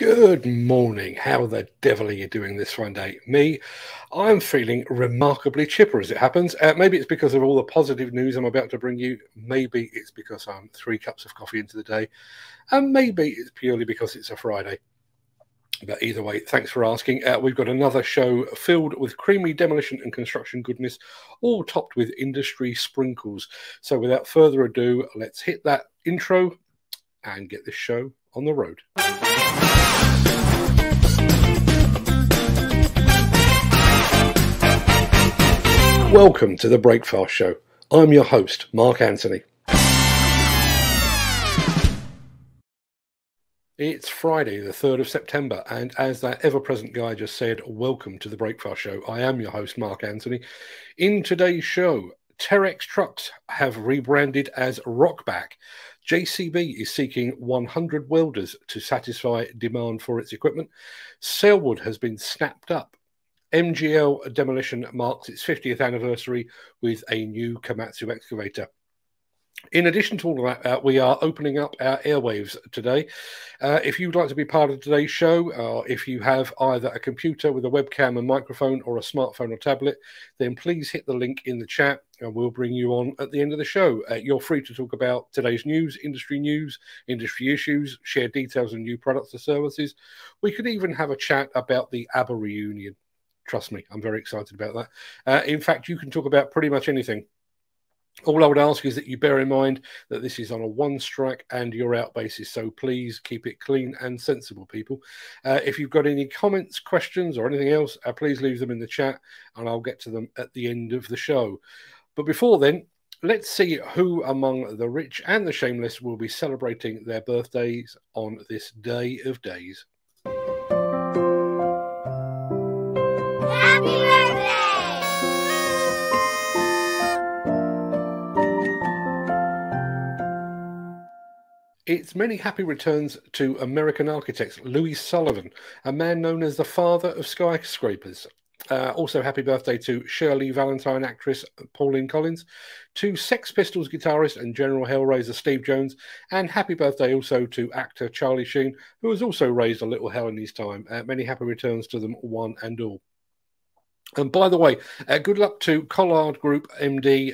Good morning. How the devil are you doing this Friday? Me, I'm feeling remarkably chipper as it happens. Maybe it's because of all the positive news I'm about to bring you. Maybe it's because I'm 3 cups of coffee into the day. And maybe it's purely because it's a Friday. But either way, thanks for asking. We've got another show filled with creamy demolition and construction goodness, all topped with industry sprinkles. So without further ado, let's hit that intro and get this show on the road. Welcome to the Breakfast Show. I'm your host, Mark Anthony. It's Friday, the 3rd of September, and as that ever-present guy just said, welcome to the Breakfast Show. I am your host, Mark Anthony. In today's show, Terex Trucks have rebranded as Rokbak. JCB is seeking 100 welders to satisfy demand for its equipment. Selwood has been snapped up. MGL Demolition marks its 50th anniversary with a new Komatsu excavator. In addition to all that, we are opening up our airwaves today. If you'd like to be part of today's show, if you have either a computer with a webcam and microphone or a smartphone or tablet, then please hit the link in the chat and we'll bring you on at the end of the show. You're free to talk about today's news, industry issues, share details on new products or services. We could even have a chat about the ABBA reunion. Trust me, I'm very excited about that. In fact, you can talk about pretty much anything. All I would ask is that you bear in mind that this is on a one-strike and you're out basis, so please keep it clean and sensible, people. If you've got any comments, questions, or anything else, please leave them in the chat and I'll get to them at the end of the show. But before then, let's see who among the rich and the shameless will be celebrating their birthdays on this day of days. It's many happy returns to American architect Louis Sullivan, a man known as the father of skyscrapers. Also happy birthday to Shirley Valentine actress Pauline Collins, to Sex Pistols guitarist and General Hellraiser Steve Jones, and happy birthday also to actor Charlie Sheen, who has also raised a little hell in his time. Many happy returns to them, one and all. And by the way, good luck to Collard Group MD,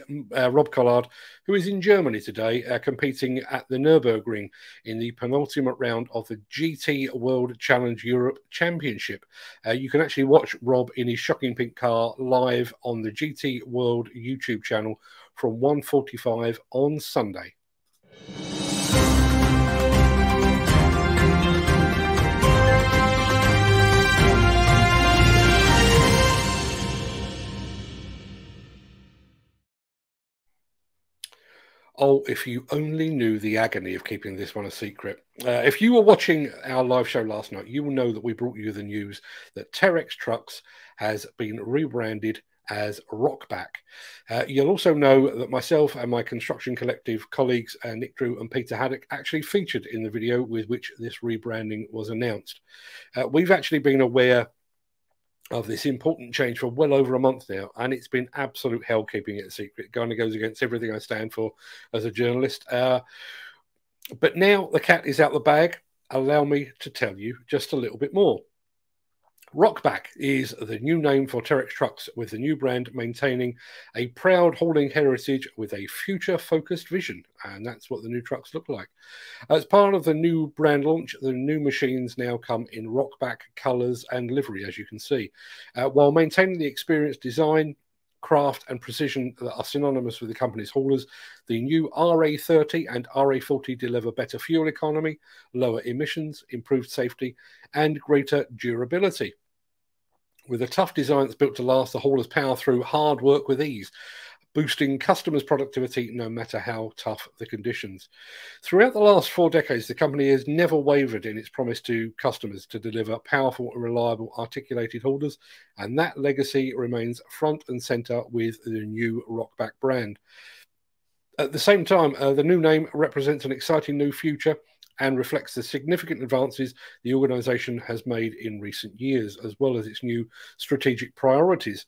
Rob Collard, who is in Germany today, competing at the Nürburgring in the penultimate round of the GT World Challenge Europe Championship. You can actually watch Rob in his shocking pink car live on the GT World YouTube channel from 1:45 on Sunday. Oh, if you only knew the agony of keeping this one a secret. If you were watching our live show last night, you will know that we brought you the news that Terex Trucks has been rebranded as Rokbak. You'll also know that myself and my construction collective colleagues, Nick Drew and Peter Haddock, actually featured in the video with which this rebranding was announced. We've actually been aware of this important change for well over a month now, and it's been absolute hell keeping it a secret. It kind of goes against everything I stand for as a journalist. But now the cat is out the bag. Allow me to tell you just a little bit more. Rokbak is the new name for Terex Trucks, with the new brand maintaining a proud hauling heritage with a future-focused vision, and that's what the new trucks look like. As part of the new brand launch, the new machines now come in Rokbak colours and livery, as you can see, while maintaining the experience, design, craft and precision that are synonymous with the company's haulers. The new RA30 and RA40 deliver better fuel economy, lower emissions, improved safety, and greater durability. With a tough design that's built to last, the haulers power through hard work with ease, boosting customers' productivity no matter how tough the conditions. Throughout the last 4 decades, the company has never wavered in its promise to customers to deliver powerful and reliable articulated haulers, and that legacy remains front and centre with the new Rokbak brand. At the same time, the new name represents an exciting new future and reflects the significant advances the organisation has made in recent years, as well as its new strategic priorities.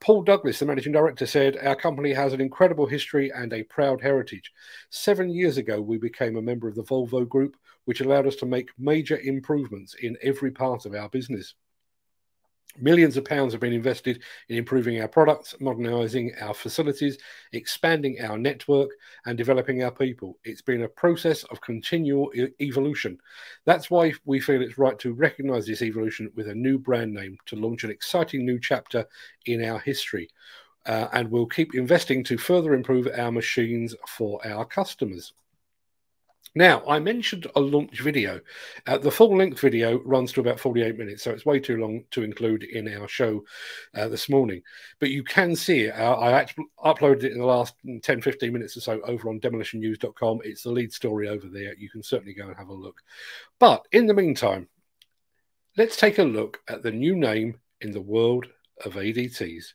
Paul Douglas, the managing director, said, "Our company has an incredible history and a proud heritage. 7 years ago, we became a member of the Volvo Group, which allowed us to make major improvements in every part of our business. Millions of pounds have been invested in improving our products, modernising our facilities, expanding our network and developing our people. It's been a process of continual evolution. That's why we feel it's right to recognise this evolution with a new brand name to launch an exciting new chapter in our history. And we'll keep investing to further improve our machines for our customers." Now, I mentioned a launch video. The full-length video runs to about 48 minutes, so it's way too long to include in our show this morning. But you can see it. I actually uploaded it in the last 10, 15 minutes or so over on demolitionnews.com. It's the lead story over there. You can certainly go and have a look. But in the meantime, let's take a look at the new name in the world of ADTs.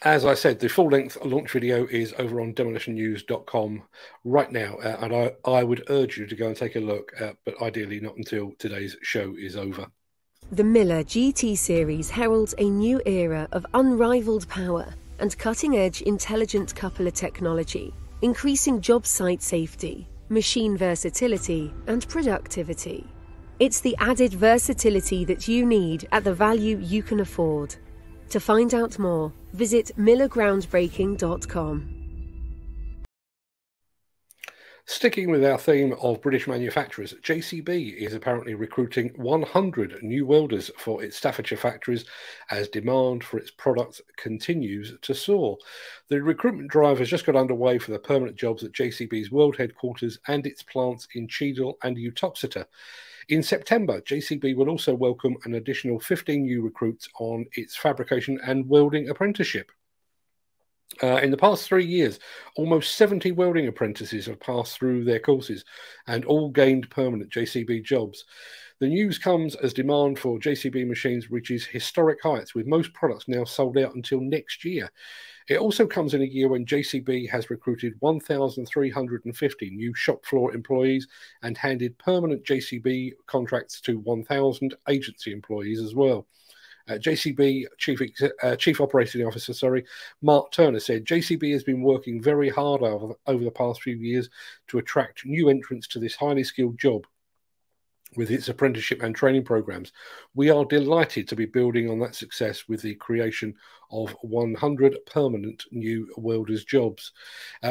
As I said, the full-length launch video is over on demolitionnews.com right now, and I would urge you to go and take a look, but ideally not until today's show is over. The Miller GT series heralds a new era of unrivaled power and cutting-edge intelligent coupler technology, increasing job site safety, machine versatility and productivity. It's the added versatility that you need at the value you can afford. To find out more, visit MillerGroundbreaking.com. Sticking with our theme of British manufacturers, JCB is apparently recruiting 100 new welders for its Staffordshire factories as demand for its products continues to soar. The recruitment drive has just got underway for the permanent jobs at JCB's world headquarters and its plants in Cheadle and Uttoxeter. In September, JCB will also welcome an additional 15 new recruits on its fabrication and welding apprenticeship. In the past 3 years, almost 70 welding apprentices have passed through their courses and all gained permanent JCB jobs. The news comes as demand for JCB machines reaches historic heights, with most products now sold out until next year. It also comes in a year when JCB has recruited 1,350 new shop floor employees and handed permanent JCB contracts to 1,000 agency employees as well. JCB Chief Operating Officer, Mark Turner said, "JCB has been working very hard over the past few years to attract new entrants to this highly skilled job with its apprenticeship and training programs. We are delighted to be building on that success with the creation of 100 permanent new welders' jobs.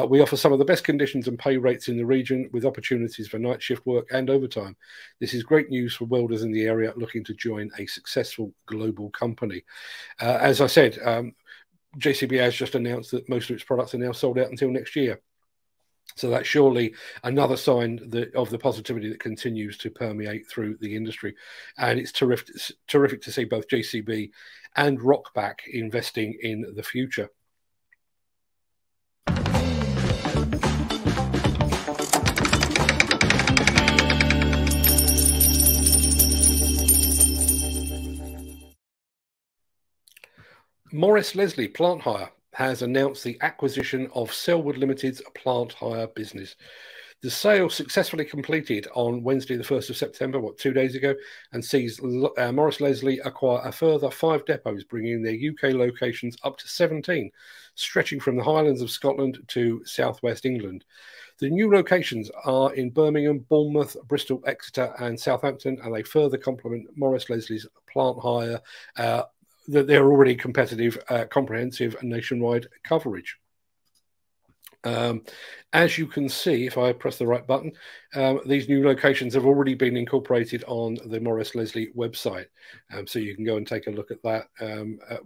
We offer some of the best conditions and pay rates in the region, with opportunities for night shift work and overtime. This is great news for welders in the area looking to join a successful global company." As I said, JCB has just announced that most of its products are now sold out until next year. So that's surely another sign of the positivity that continues to permeate through the industry. And it's terrific, to see both JCB and Rokbak investing in the future. Morris Leslie Plant Hire has announced the acquisition of Selwood Limited's plant hire business. The sale successfully completed on Wednesday, the 1st of September, 2 days ago, and sees Morris Leslie acquire a further 5 depots, bringing their UK locations up to 17, stretching from the Highlands of Scotland to southwest England. The new locations are in Birmingham, Bournemouth, Bristol, Exeter and Southampton, and they further complement Morris Leslie's plant hire, that they're already competitive, comprehensive and nationwide coverage. As you can see, if I press the right button, these new locations have already been incorporated on the Morris Leslie website. So you can go and take a look at that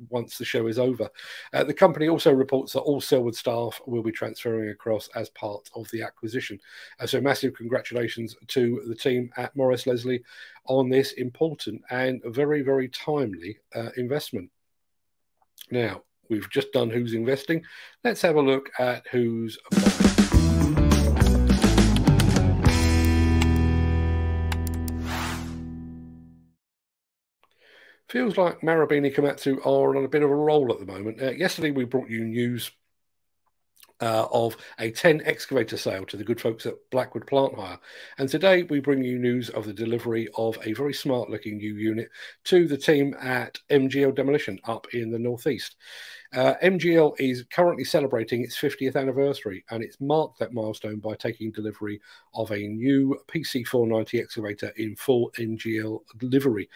once the show is over. The company also reports that all Selwood staff will be transferring across as part of the acquisition. So massive congratulations to the team at Morris Leslie on this important and very, very timely investment. Now, we've just done who's investing. Let's have a look at who's buying. Feels like Marubeni Komatsu are on a bit of a roll at the moment. Yesterday, we brought you news of a 10 excavator sale to the good folks at Blackwood Plant Hire. And today we bring you news of the delivery of a very smart looking new unit to the team at MGL Demolition up in the northeast. MGL is currently celebrating its 50th anniversary, and it's marked that milestone by taking delivery of a new PC490 excavator in full MGL livery.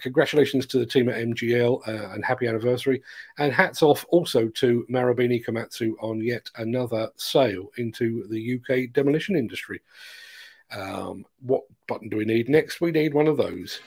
Congratulations to the team at MGL and happy anniversary. And hats off also to Marubeni Komatsu on yet another sale into the UK demolition industry. What button do we need next? We need one of those.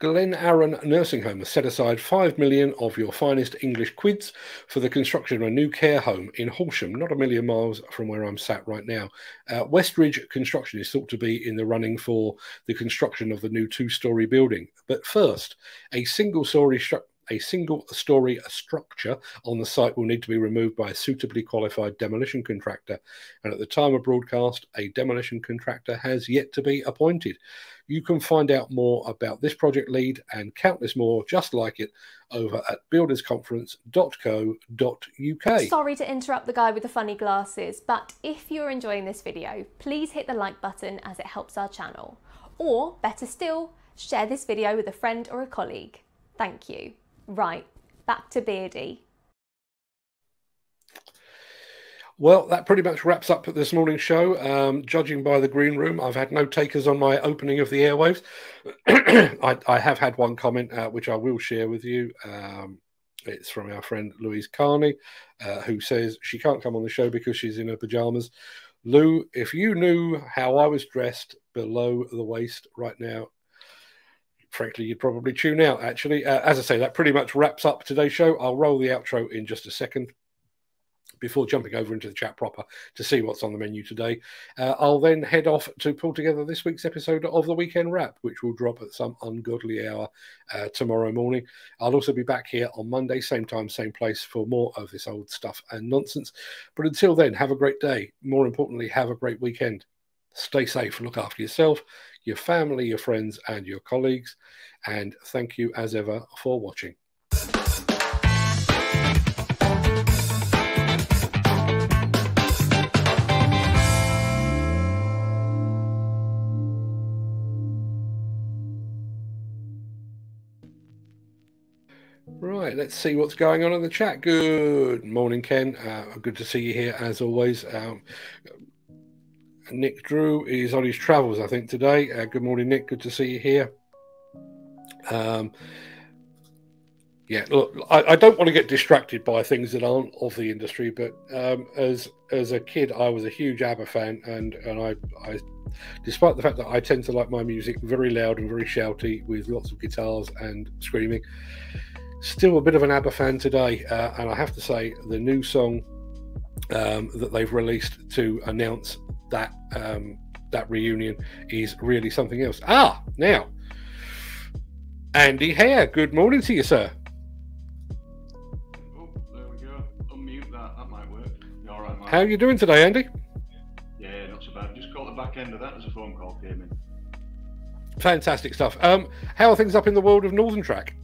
Glen Arran Nursing Home has set aside 5 million of your finest English quids for the construction of a new care home in Horsham, not a million miles from where I'm sat right now. Westridge Construction is thought to be in the running for the construction of the new 2-storey building. But first, a single-storey structure. A single-storey structure on the site will need to be removed by a suitably qualified demolition contractor. And at the time of broadcast, a demolition contractor has yet to be appointed. You can find out more about this project lead and countless more just like it over at buildersconference.co.uk. Sorry to interrupt the guy with the funny glasses, but if you're enjoying this video, please hit the like button as it helps our channel. Or better still, share this video with a friend or a colleague. Thank you. Right, back to Beardy. Well, that pretty much wraps up this morning's show. Judging by the green room, I've had no takers on my opening of the airwaves. I have had one comment, which I will share with you. It's from our friend Louise Carney, who says she can't come on the show because she's in her pajamas. Lou, if you knew how I was dressed below the waist right now, frankly, you'd probably tune out, actually. As I say, that pretty much wraps up today's show. I'll roll the outro in just a second before jumping over into the chat proper to see what's on the menu today. I'll then head off to pull together this week's episode of The Weekend Wrap, which will drop at some ungodly hour tomorrow morning. I'll also be back here on Monday, same time, same place, for more of this old stuff and nonsense. But until then, have a great day. More importantly, have a great weekend. Stay safe, look after yourself, your family, your friends, and your colleagues. And thank you, as ever, for watching. Right, let's see what's going on in the chat. Good morning, Ken. Good to see you here, as always. Nick Drew is on his travels, I think, today. Good morning, Nick. Good to see you here. Yeah, look, I don't want to get distracted by things that aren't of the industry, but as a kid, I was a huge ABBA fan, and I, despite the fact that I tend to like my music very loud and very shouty with lots of guitars and screaming, still a bit of an ABBA fan today. And I have to say, the new song that they've released to announce that that reunion is really something else. Ah, now Andy Hare, good morning to you, sir. Oh, there we go. Unmute that. That might work. All right, Mark. How are you doing today, Andy? Yeah, not so bad. Just caught the back end end of that as a phone call came in. Fantastic stuff. How are things up in the world of Northern Track?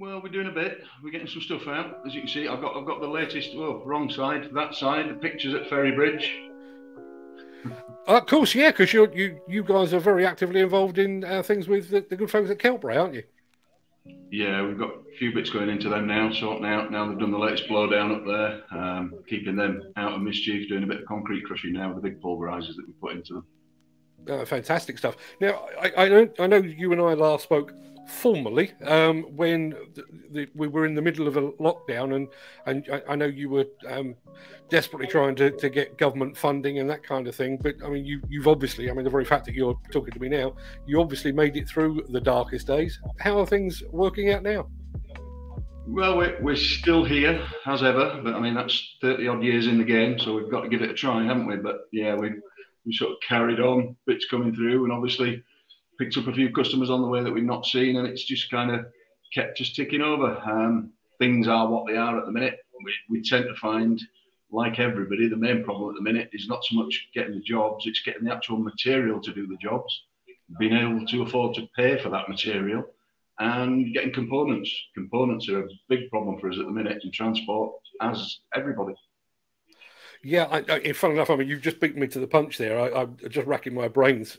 Well, we're doing a bit. We're getting some stuff out. As you can see, I've got the latest, well, wrong side, that side, the pictures at Ferry Bridge. Of course, yeah, because you guys are very actively involved in things with the good folks at Kelpray, aren't you? Yeah, we've got a few bits going into them now, sorting out. Now they've done the latest blowdown up there, keeping them out of mischief, doing a bit of concrete crushing now with the big pulverisers that we put into them. Fantastic stuff. Now, I know you and I last spoke formally when we were in the middle of a lockdown, and I know you were desperately trying to get government funding and that kind of thing, but I mean, you've obviously, I mean, the very fact that you're talking to me now, you obviously made it through the darkest days. How are things working out now? Well, we're still here as ever, but I mean, that's 30 odd years in the game, so we've got to give it a try, haven't we? But yeah, we sort of carried on, bits coming through, and obviously picked up a few customers on the way that we've not seen, and it's just kind of kept us ticking over. Things are what they are at the minute. We tend to find, like everybody, the main problem at the minute is not so much getting the jobs, it's getting the actual material to do the jobs, being able to afford to pay for that material, and getting components. Components are a big problem for us at the minute in transport, as everybody. Yeah, fun enough, I mean, you've just beaten me to the punch there. I'm just racking my brains.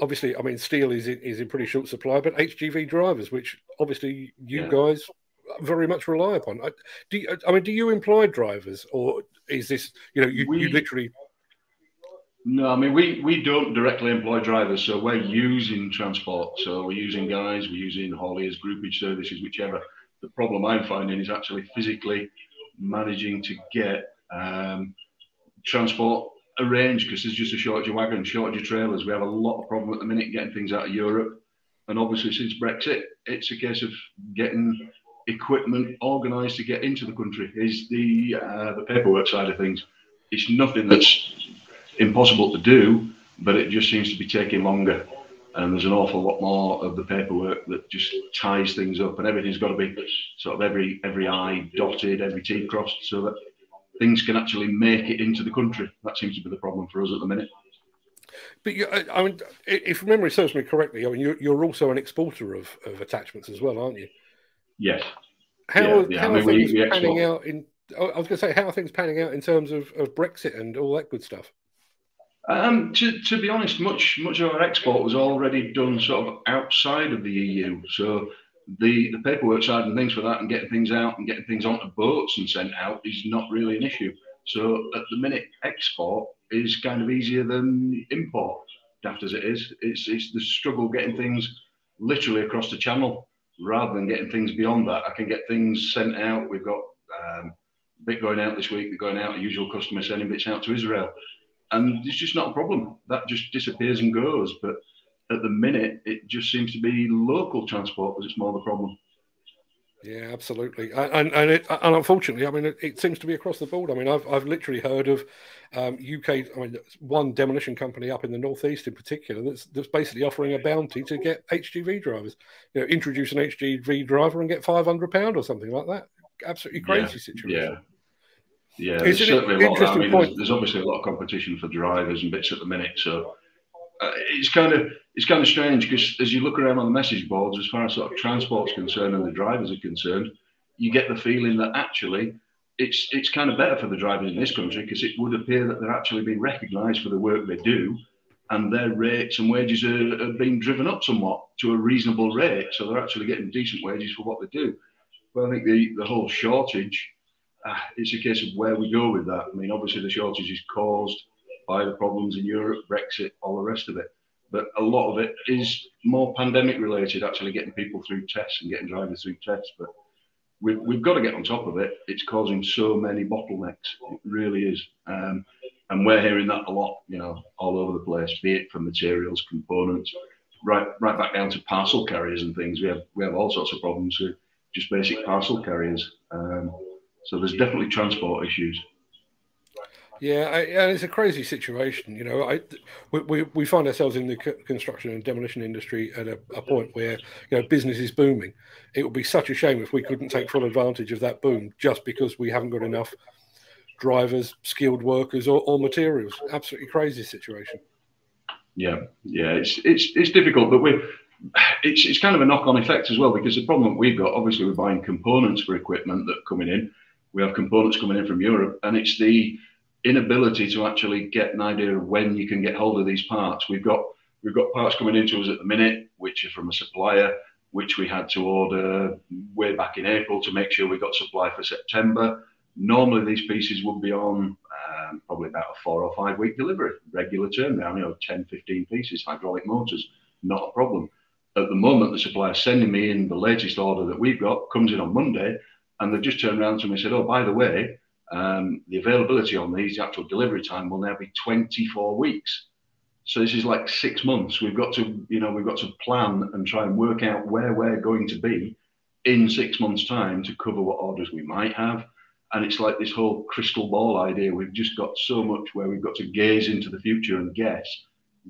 Obviously, I mean, steel is in pretty short supply, but HGV drivers, which obviously you guys very much rely upon. Do you employ drivers, or is this, you know, you literally... No, I mean, we don't directly employ drivers, so we're using transport. So we're using guys, we're using hauliers, groupage services, whichever. The problem I'm finding is actually physically managing to get... transport arranged, because there's just a shortage of wagons, shortage of trailers. We have a lot of problem at the minute getting things out of Europe, and obviously since Brexit, it's a case of getting equipment organised to get into the country. Is the paperwork side of things. It's nothing that's impossible to do, but it just seems to be taking longer, and there's an awful lot more of the paperwork that just ties things up, and everything's got to be sort of every I dotted, every T crossed, so that things can actually make it into the country. That seems to be the problem for us at the minute. But you, I mean, if memory serves me correctly, I mean, you're also an exporter of attachments as well, aren't you? Yes. How are things panning out in terms of Brexit and all that good stuff? To be honest, much of our export was already done sort of outside of the EU. So the paperwork side and things for that, and getting things out and getting things onto boats and sent out, is not really an issue. So at the minute, export is kind of easier than import, daft as it is. It's the struggle getting things literally across the channel rather than getting things beyond that. I can get things sent out. We've got a bit going out this week. They're going out, a usual customer sending bits out to Israel. And it's just not a problem. That just disappears and goes. But at the minute, it just seems to be local transport because it's more the problem. Yeah, absolutely, and unfortunately, I mean, it seems to be across the board. I mean, I've literally heard of UK, I mean, one demolition company up in the northeast in particular that's basically offering a bounty to get HGV drivers. You know, introduce an HGV driver and get £500 or something like that. Absolutely crazy situation. Yeah, there's certainly a lot of that. I mean, there's obviously a lot of competition for drivers and bits at the minute, so. It's kind of strange because as you look around on the message boards, as far as sort of transport's concerned and the drivers are concerned, you get the feeling that actually it's kind of better for the drivers in this country because it would appear that they're actually being recognised for the work they do, and their rates and wages are being driven up somewhat to a reasonable rate, so they're actually getting decent wages for what they do. But I think the whole shortage, it's a case of where we go with that. I mean, obviously the shortage is caused by the problems in Europe, Brexit, all the rest of it. But a lot of it is more pandemic related, actually getting people through tests and getting drivers through tests. But we've got to get on top of it. It's causing so many bottlenecks. It really is. And we're hearing that a lot, you know, all over the place, be it for materials, components, right back down to parcel carriers and things. We have all sorts of problems with just basic parcel carriers. So there's definitely transport issues. Yeah, and it's a crazy situation. You know, we find ourselves in the construction and demolition industry at a point where, you know, business is booming. It would be such a shame if we couldn't take full advantage of that boom just because we haven't got enough drivers, skilled workers, or materials. Absolutely crazy situation. Yeah, it's difficult, but it's kind of a knock-on effect as well, because the problem we've got, obviously, we're buying components for equipment that are coming in. We have components coming in from Europe, and it's the inability to actually get an idea of when you can get hold of these parts. We've got parts coming into us at the minute, which are from a supplier, which we had to order way back in April to make sure we got supply for September. Normally, these pieces would be on probably about a 4 or 5 week delivery, regular turnaround, 10, 15 pieces, hydraulic motors, not a problem. At the moment, the supplier sending me in the latest order that we've got, comes in on Monday, and they've just turned around to me and said, oh, by the way, the availability on these, the actual delivery time will now be 24 weeks. So this is like 6 months. We've got to, we've got to plan and try and work out where we're going to be in 6 months' time to cover what orders we might have. And it's like this whole crystal ball idea. We've just got so much where we've got to gaze into the future and guess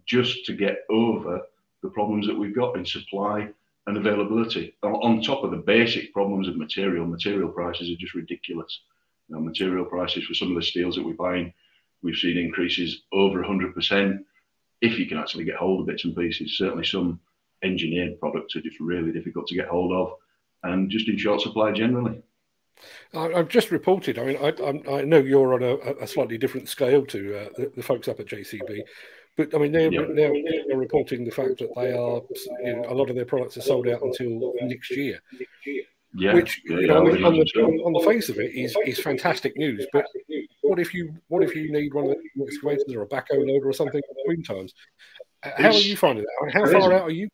just to get over the problems that we've got in supply and availability. On top of the basic problems of material, material prices are just ridiculous. Material prices for some of the steels that we're buying, we've seen increases over 100%. If you can actually get hold of bits and pieces, certainly some engineered products are just really difficult to get hold of, and just in short supply generally. I've just reported, I know you're on a slightly different scale to the folks up at JCB, but I mean, they're reporting the fact that they are, a lot of their products are sold out until next year. Yeah, which on the face of it is fantastic news. But what if you need one of the excavators or a backhoe loader or something in between times? How are you finding that? How far out are you?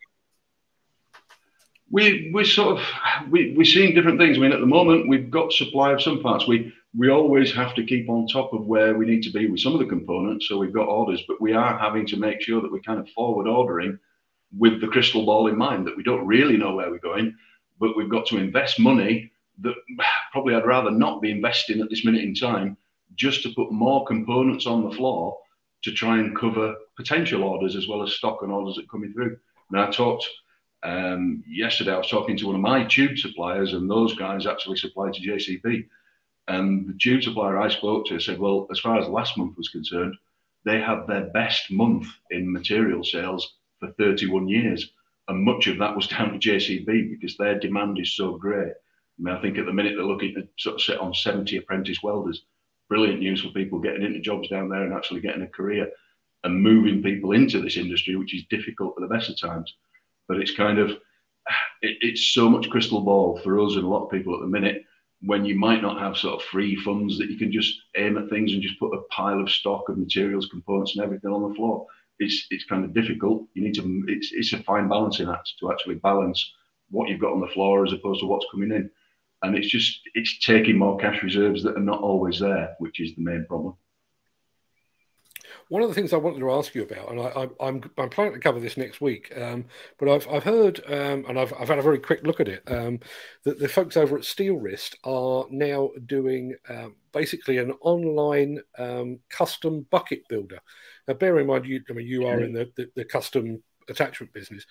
We're seeing different things. I mean, at the moment we've got supply of some parts. We always have to keep on top of where we need to be with some of the components. So we've got orders, but we are having to make sure that we're kind of forward ordering with the crystal ball in mind, that we don't really know where we're going. But we've got to invest money that probably I'd rather not be investing at this minute in time, just to put more components on the floor to try and cover potential orders as well as stock and orders that are coming through. And I talked yesterday, I was talking to one of my tube suppliers, and those guys actually supply to JCB. And the tube supplier I spoke to said, well, as far as last month was concerned, they had their best month in material sales for 31 years. And much of that was down to JCB because their demand is so great. I mean, I think at the minute they're looking to sort of sit on 70 apprentice welders. Brilliant news for people getting into jobs down there and actually getting a career and moving people into this industry, which is difficult for the best of times. But it's kind of, it's so much crystal ball for us and a lot of people at the minute, when you might not have sort of free funds that you can just aim at things and just put a pile of stock of materials, components and everything on the floor. It's kind of difficult. You need to, it's a fine balancing act to actually balance what you've got on the floor as opposed to what's coming in. And it's just, it's taking more cash reserves that are not always there, which is the main problem. One of the things I wanted to ask you about, and I'm planning to cover this next week, but I've heard, and I've had a very quick look at it, that the folks over at Steel Wrist are now doing basically an online custom bucket builder. Now, bear in mind, you are in the custom attachment business.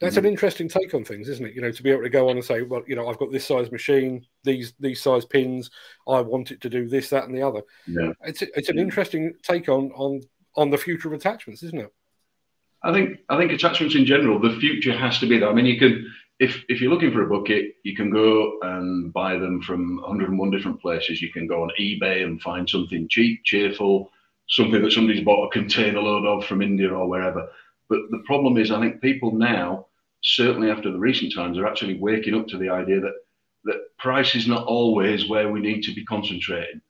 That's an interesting take on things, isn't it? To be able to go on and say, well, I've got this size machine, these size pins, I want it to do this, that, and the other. Yeah. It's an interesting take on the future of attachments, isn't it? I think attachments in general, the future has to be there. I mean, you can, if you're looking for a bucket, you can go and buy them from 101 different places. You can go on eBay and find something cheap, cheerful, something that somebody's bought a container load of from India or wherever. But the problem is, I think people now, certainly after the recent times, are actually waking up to the idea that price is not always where we need to be concentrating.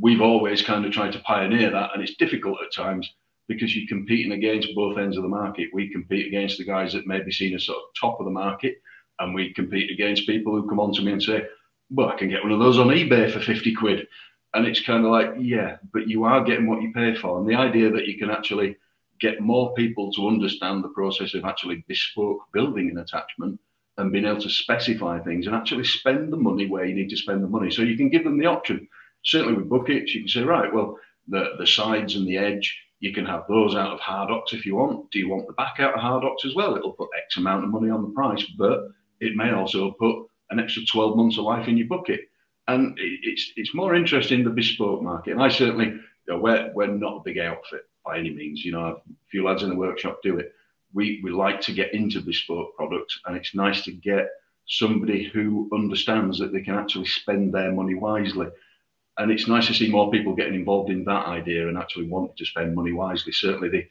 We've always kind of tried to pioneer that, and it's difficult at times because you're competing against both ends of the market. We compete against the guys that may be seen as sort of top of the market, and we compete against people who come on to me and say, well, I can get one of those on eBay for 50 quid. And it's kind of like, yeah, but you are getting what you pay for. And the idea that you can actually get more people to understand the process of actually bespoke building an attachment and being able to specify things and actually spend the money where you need to spend the money. So you can give them the option. Certainly with buckets, you can say, right, well, the sides and the edge, you can have those out of Hardox if you want. Do you want the back out of Hardox as well? It'll put X amount of money on the price, but it may also put an extra 12 months of life in your bucket. And it's more interesting, the bespoke market. And I certainly, we're not a big outfit. by any means. You know, a few lads in the workshop do it. We like to get into bespoke products, and it's nice to get somebody who understands that they can actually spend their money wisely. And it's nice to see more people getting involved in that idea and actually wanting to spend money wisely. Certainly the,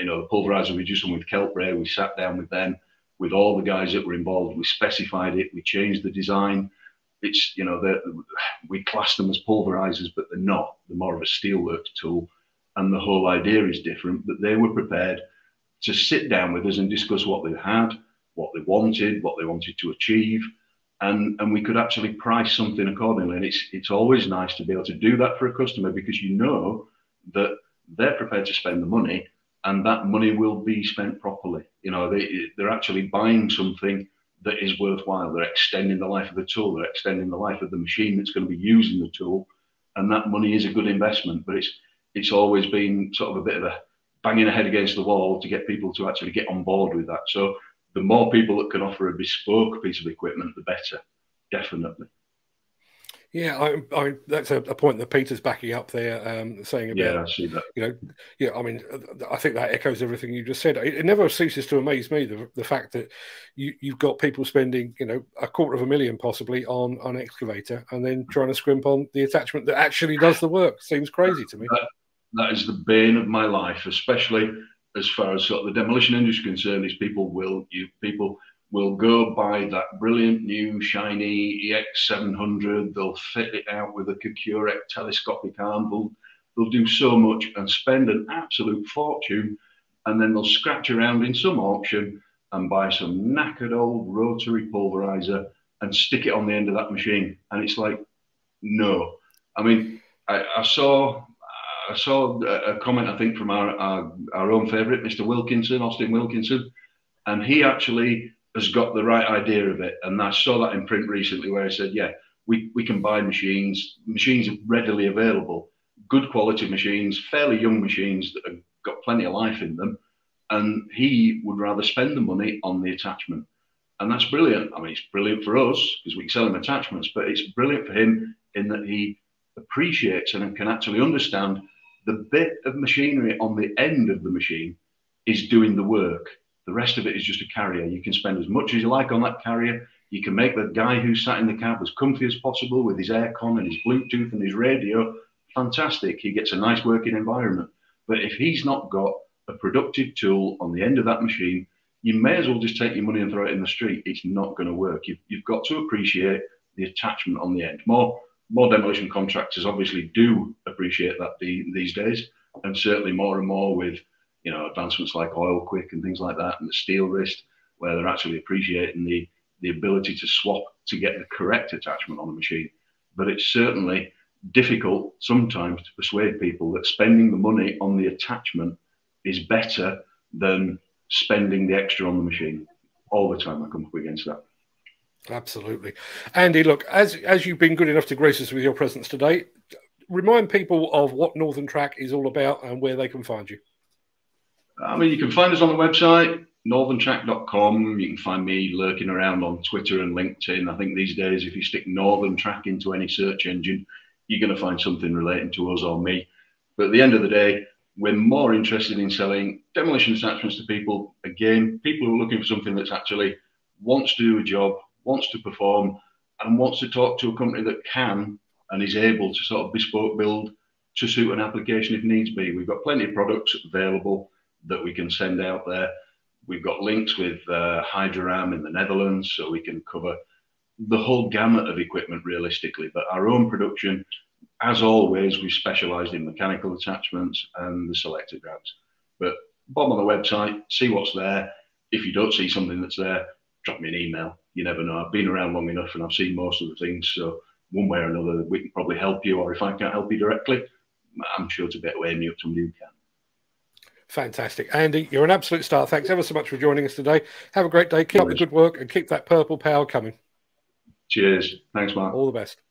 you know, the pulverizer we do something with Keltbray, we sat down with them, with all the guys that were involved, we specified it, we changed the design. It's, you know, we class them as pulverizers, but they're not. They're more of a steelworks tool, and the whole idea is different. But they were prepared to sit down with us and discuss what they had, what they wanted to achieve, and we could actually price something accordingly. And it's always nice to be able to do that for a customer, because you know that they're prepared to spend the money, and that money will be spent properly. You know, they're actually buying something that is worthwhile. They're extending the life of the tool, they're extending the life of the machine that's going to be using the tool, and that money is a good investment. But it's always been sort of a bit of a banging a head against the wall to get people to actually get on board with that. So the more people that can offer a bespoke piece of equipment, the better, definitely. Yeah, I that's a point that Peter's backing up there, saying about, yeah, I see that. You know, yeah, I mean, I think that echoes everything you just said. It never ceases to amaze me, the fact that you've got people spending, you know, $250,000 possibly on an excavator, and then trying to scrimp on the attachment that actually does the work. Seems crazy to me. That is the bane of my life, especially as far as sort of the demolition industry is concerned. Is people will go buy that brilliant new shiny EX700. They'll fit it out with a Kakurek telescopic arm. They'll do so much and spend an absolute fortune, and then they'll scratch around in some auction and buy some knackered old rotary pulverizer and stick it on the end of that machine. And it's like, no. I mean, I saw a comment, I think, from our own favourite, Mr. Wilkinson, Austin Wilkinson, and he actually has got the right idea of it. And I saw that in print recently, where I said, yeah, we can buy machines. Machines are readily available, good quality machines, fairly young machines that have got plenty of life in them. And he would rather spend the money on the attachment. And that's brilliant. I mean, it's brilliant for us because we can sell him attachments, but it's brilliant for him in that he appreciates and can actually understand the bit of machinery on the end of the machine is doing the work. The rest of it is just a carrier. You can spend as much as you like on that carrier. You can make the guy who sat in the cab as comfy as possible with his aircon and his Bluetooth and his radio. Fantastic. He gets a nice working environment. But if he's not got a productive tool on the end of that machine, you may as well just take your money and throw it in the street. It's not going to work. You've got to appreciate the attachment on the end. More demolition contractors obviously do appreciate that these days, and certainly more and more with, you know, advancements like Oil Quick and things like that, and the steel wrist, where they're actually appreciating the ability to swap to get the correct attachment on a machine. But it's certainly difficult sometimes to persuade people that spending the money on the attachment is better than spending the extra on the machine. All the time I come up against that. Absolutely. Andy, look, as you've been good enough to grace us with your presence today, remind people of what Northern Track is all about and where they can find you. I mean, you can find us on the website, northerntrack.com. You can find me lurking around on Twitter and LinkedIn. I think these days, if you stick Northern Track into any search engine, you're going to find something relating to us or me. But at the end of the day, we're more interested in selling demolition attachments to people. Again, people who are looking for something that's actually wants to do a job, wants to perform, and wants to talk to a company that can and is able to sort of bespoke build to suit an application if needs be. We've got plenty of products available that we can send out there. We've got links with Hydraam in the Netherlands, so we can cover the whole gamut of equipment realistically. But our own production, as always, we've specialised in mechanical attachments and the selector grabs. But bomb on the website, see what's there. If you don't see something that's there, drop me an email. You never know. I've been around long enough and I've seen most of the things. So one way or another, we can probably help you. Or if I can't help you directly, I'm sure to better way me up somebody who can. Fantastic. Andy, you're an absolute star. Thanks ever so much for joining us today. Have a great day. Keep up the good work and keep that purple power coming. Cheers. Thanks, Mark. All the best.